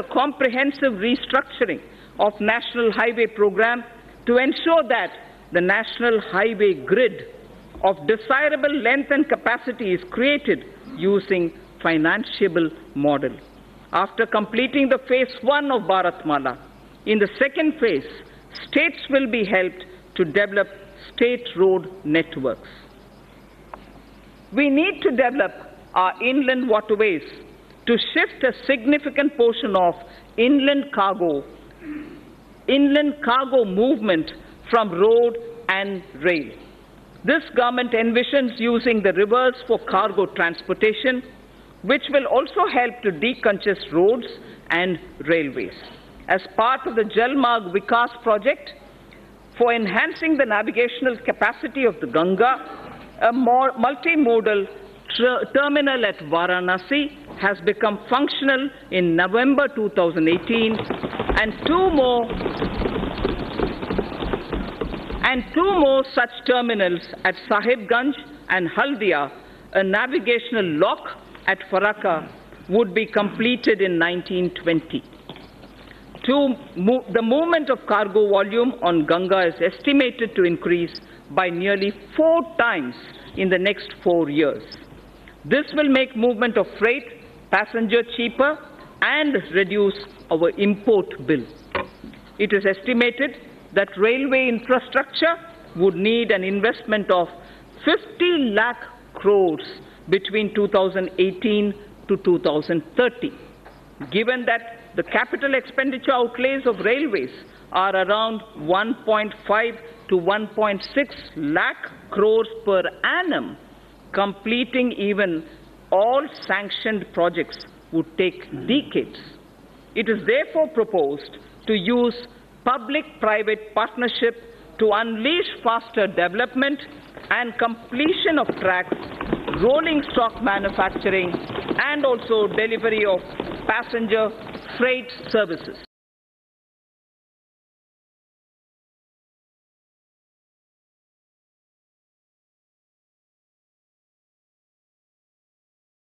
a comprehensive restructuring of National Highway Program to ensure that the National Highway grid of desirable length and capacity is created using financiable model. After completing the phase one of Bharat Mala, in the second phase, states will be helped to develop state road networks. We need to develop our inland waterways to shift a significant portion of inland cargo movement from road and rail. This government envisions using the rivers for cargo transportation, which will also help to decongest roads and railways. As part of the Jalmarg Vikas project, for enhancing the navigational capacity of the Ganga, a more multimodal terminal at Varanasi has become functional in November 2018, and two more such terminals at Sahibganj and Haldia, a navigational lock at Farakka, would be completed in 1920. The movement of cargo volume on Ganga is estimated to increase by nearly 4 times in the next 4 years. This will make movement of freight, passenger cheaper, and reduce our import bill. It is estimated that railway infrastructure would need an investment of 50 lakh crores between 2018 to 2030. Given that the capital expenditure outlays of railways are around 1.5 to 1.6 lakh crores per annum, completing even all sanctioned projects would take decades. It is therefore proposed to use public-private partnership to unleash faster development and completion of tracks, rolling stock manufacturing, and also delivery of passenger freight services.